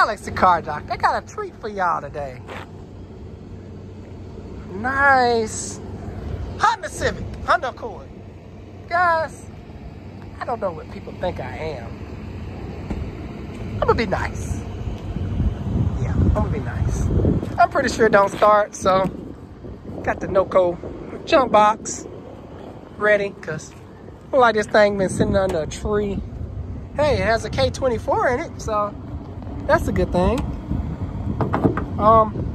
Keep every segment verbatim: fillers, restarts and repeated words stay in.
Alex the Car Doctor. I got a treat for y'all today. Nice Honda Civic, Honda Accord. Guys, I don't know what people think I am. I'm gonna be nice. Yeah, I'm gonna be nice. I'm pretty sure it don't start, so got the NOCO jump box ready, cause I like this thing been sitting under a tree. Hey, it has a K twenty-four in it, so that's a good thing. Um,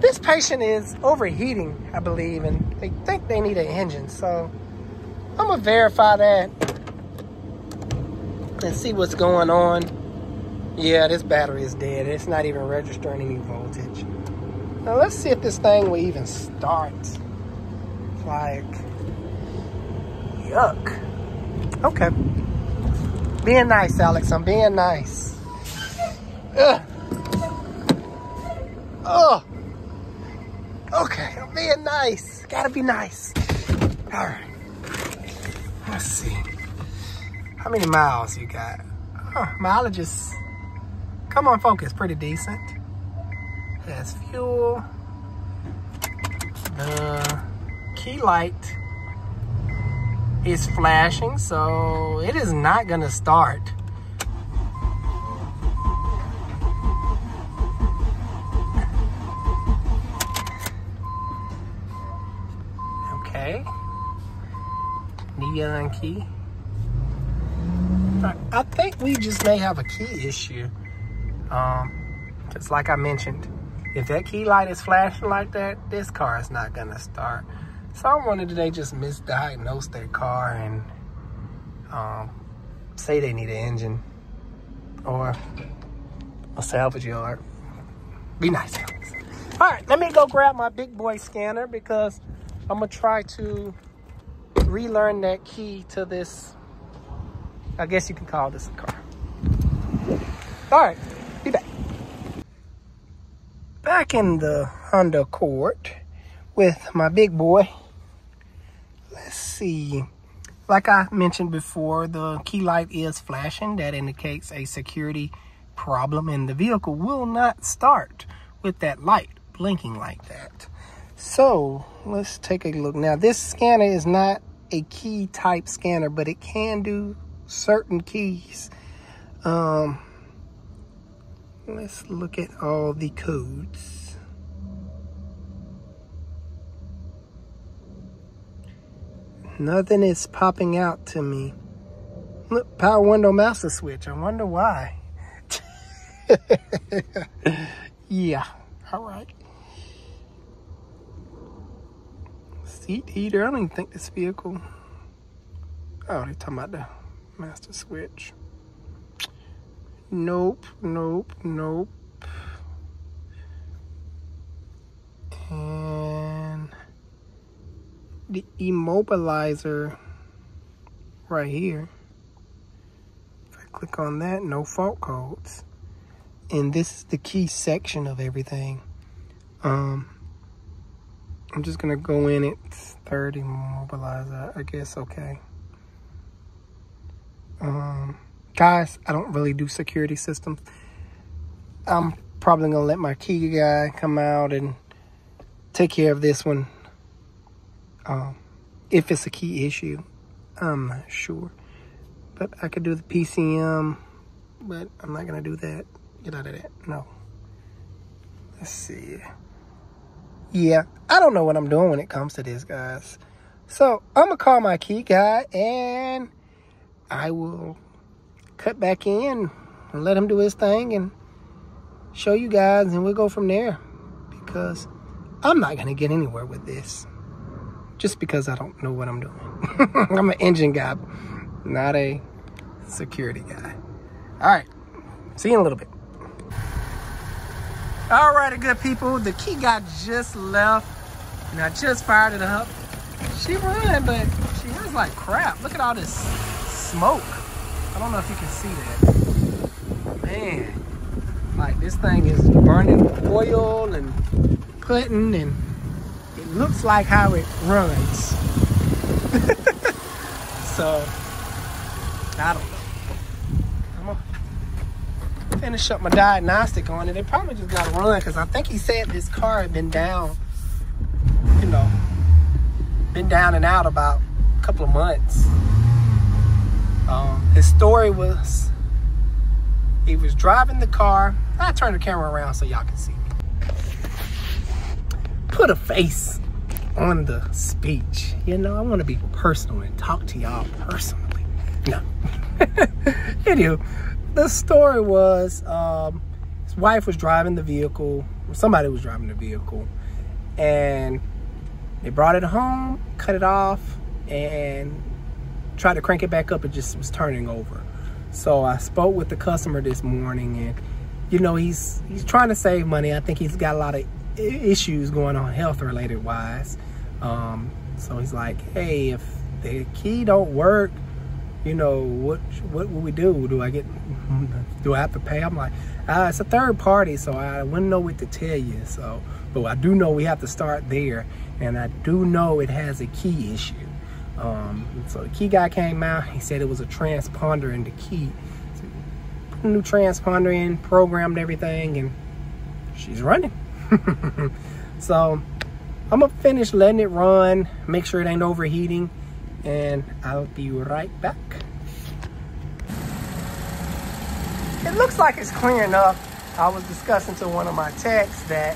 this patient is overheating, I believe, and they think they need an engine, so I'm gonna verify that and see what's going on. Yeah, this battery is dead. It's not even registering any voltage. Now let's see if this thing will even start. Like, yuck. Okay. Being nice, Alex. I'm being nice. Ugh. Ugh. Okay, I'm being nice. Gotta be nice. All right. Let's see. How many miles you got? Oh, mileage is, come on, focus, pretty decent. Has fuel. The key light is flashing, so it is not gonna start. Okay. Neon key. I think we just may have a key issue. Um, just like I mentioned, if that key light is flashing like that, this car is not gonna start. Someone today just misdiagnosed their car and um, say they need an engine or a salvage yard. Be nice, Alex. All right, let me go grab my big boy scanner because I'm gonna try to relearn that key to this, I guess you can call this a car. All right, be back. Back in the Honda Accord with my big boy. Let's see. Like I mentioned before, the key light is flashing. That indicates a security problem and the vehicle will not start with that light blinking like that. So let's take a look. Now this scanner is not a key type scanner, but it can do certain keys. Um, let's look at all the codes. Nothing is popping out to me. Look, power window master switch. I wonder why. Yeah, all right. Seat heater. I don't even think this vehicle. Oh, they're talking about the master switch. Nope, nope, nope. And the immobilizer right here. If I click on that, no fault codes. And this is the key section of everything. Um, I'm just gonna go in at third immobilizer, I guess, okay. Um, guys, I don't really do security systems. I'm probably going to let my key guy come out and take care of this one. Um, if it's a key issue, I'm not sure. But I could do the P C M, but I'm not going to do that. Get out of that. No. Let's see. Yeah, I don't know what I'm doing when it comes to this, guys. So I'm going to call my key guy and I will cut back in and let him do his thing and show you guys, and we'll go from there because I'm not going to get anywhere with this just because I don't know what I'm doing. I'm an engine guy, not a security guy. All right, see you in a little bit. All right, good people, the key guy just left and I just fired it up. She ran, but she was like crap. Look at all this smoke. I don't know if you can see that. Man, like this thing is burning oil and putting, and it looks like how it runs. So, I don't know. Come on. finish up my diagnostic on it. They probably just got to run because I think he said this car had been down, you know, been down and out about a couple of months. Um, his story was he was driving the car. I turned the camera around so y'all can see me. Put a face on the speech. You know, I want to be personal and talk to y'all personally. No. Anywho, the story was um, his wife was driving the vehicle. Or somebody was driving the vehicle. And they brought it home, cut it off, and tried to crank it back up. It just was turning over. So I spoke with the customer this morning, and you know, he's he's trying to save money. I think he's got a lot of issues going on health related wise. Um, so he's like, hey, if the key don't work, you know, what what will we do? Do I get do I have to pay? I'm like, ah, it's a third party, so I wouldn't know what to tell you. So, but I do know we have to start there, and I do know it has a key issue. Um, so the key guy came out. He said it was a transponder in the key. So put a new transponder in, programmed everything, and she's running. So I'm gonna finish letting it run, make sure it ain't overheating, and I'll be right back. It looks like it's clearing up. I was discussing to one of my techs that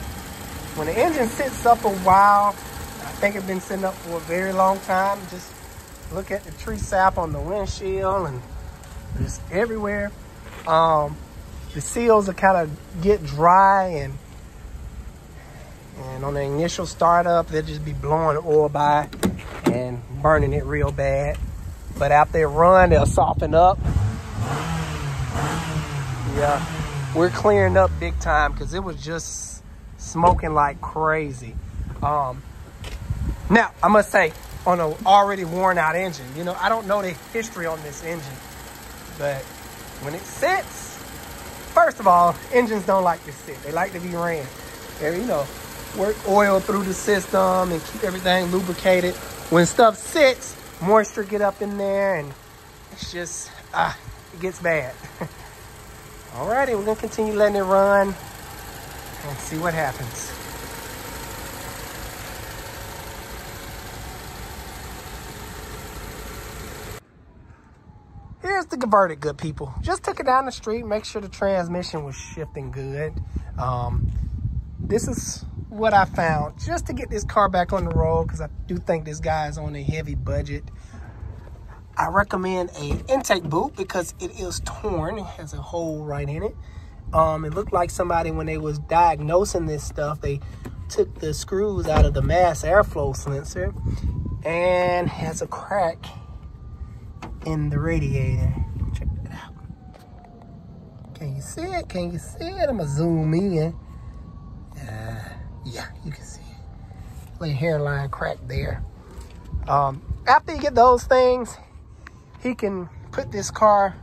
when the engine sits up a while, I think it's been sitting up for a very long time, just look at the tree sap on the windshield and just everywhere. Um, the seals are kind of get dry, and And on the initial startup, they'll just be blowing oil by and burning it real bad. But after they run, they'll soften up. Yeah, we're clearing up big time because it was just smoking like crazy. Um, now, I must say, on an already worn out engine, you know, I don't know the history on this engine. But when it sits, first of all, engines don't like to sit. They like to be ran. They're, you know, work oil through the system and keep everything lubricated. When stuff sits, moisture get up in there, and it's just, ah, it gets bad. Alrighty, we're gonna continue letting it run and see what happens. Here's the verdict, good people. Just took it down the street, make sure the transmission was shifting good. Um, this is what I found just to get this car back on the road, because I do think this guy is on a heavy budget. I recommend an intake boot because it is torn. It has a hole right in it. Um, it looked like somebody, when they was diagnosing this stuff, they took the screws out of the mass airflow sensor, and has a crack in the radiator. Check that out. Can you see it? Can you see it? I'm gonna zoom in. Uh, Yeah, you can see it. Little hairline crack there. Um, after you get those things, he can put this car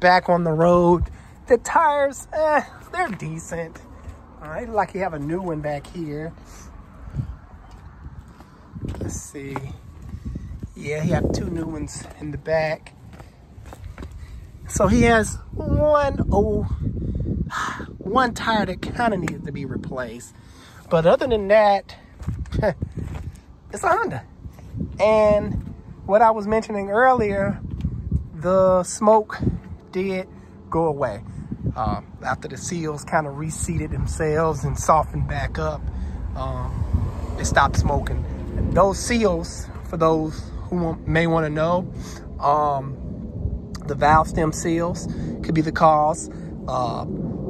back on the road. The tires, eh, they're decent. All right, like you have a new one back here. Let's see. Yeah, he had two new ones in the back. So he has one old, one tire that kind of needed to be replaced. But other than that, it's a Honda. And what I was mentioning earlier, the smoke did go away. Um, after the seals kind of reseated themselves and softened back up, um, it stopped smoking. And those seals, for those who may want to know, um, the valve stem seals could be the cause. Uh,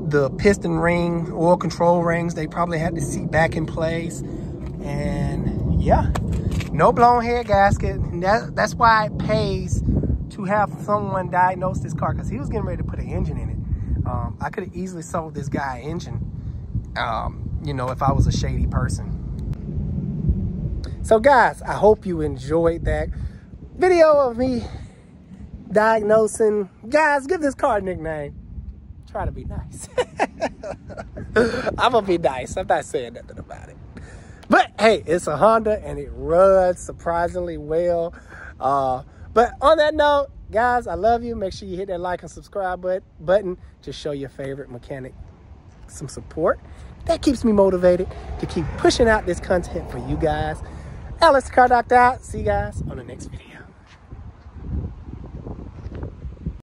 the piston ring, oil control rings, they probably had to seat back in place. And yeah, no blown head gasket. And that, that's why it pays to have someone diagnose this car, because he was getting ready to put an engine in it. Um, I could have easily sold this guy an engine, um, you know, if I was a shady person. So guys, I hope you enjoyed that video of me diagnosing. Guys, give this car a nickname. Try to be nice. I'm gonna be nice. I'm not saying nothing about it. But hey, it's a Honda and it runs surprisingly well. Uh, but on that note, Guys, I love you. Make sure you hit that like and subscribe button to show your favorite mechanic some support. That keeps me motivated to keep pushing out this content for you guys. Alex the Car Doctor out. See you guys on the next video.